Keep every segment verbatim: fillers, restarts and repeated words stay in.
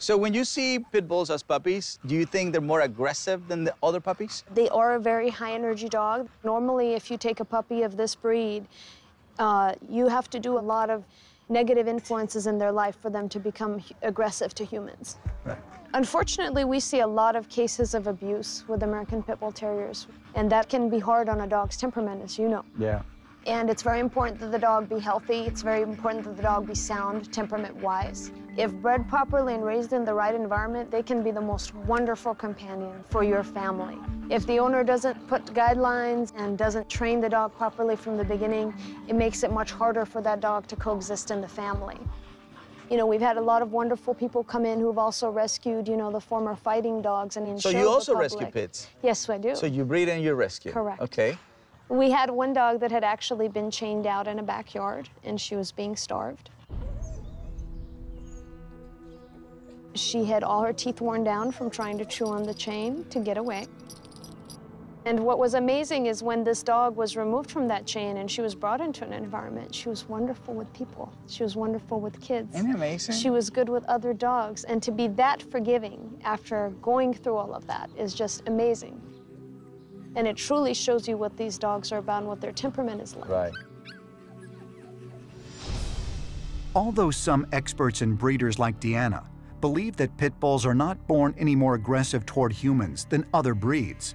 So when you see pit bulls as puppies, do you think they're more aggressive than the other puppies? They are a very high-energy dog. Normally, if you take a puppy of this breed, uh, you have to do a lot of negative influences in their life for them to become aggressive to humans. Right. Unfortunately, we see a lot of cases of abuse with American Pit Bull Terriers, and that can be hard on a dog's temperament, as you know. Yeah. And it's very important that the dog be healthy. It's very important that the dog be sound, temperament-wise. If bred properly and raised in the right environment, they can be the most wonderful companion for your family. If the owner doesn't put guidelines and doesn't train the dog properly from the beginning, it makes it much harder for that dog to coexist in the family. You know, we've had a lot of wonderful people come in who've also rescued, you know, the former fighting dogs. And so you also rescue pits? Yes, I do. So you breed and you rescue? Correct. Okay. We had one dog that had actually been chained out in a backyard, and she was being starved. She had all her teeth worn down from trying to chew on the chain to get away. And what was amazing is when this dog was removed from that chain and she was brought into an environment, she was wonderful with people. She was wonderful with kids. Isn't that amazing? She was good with other dogs. And to be that forgiving after going through all of that is just amazing. And it truly shows you what these dogs are about and what their temperament is like. Right. Although some experts and breeders like Deanna believe that pit bulls are not born any more aggressive toward humans than other breeds,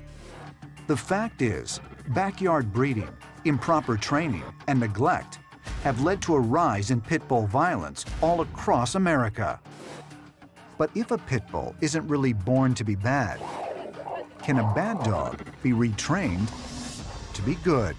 the fact is backyard breeding, improper training, and neglect have led to a rise in pit bull violence all across America. But if a pit bull isn't really born to be bad, can a bad dog be retrained to be good?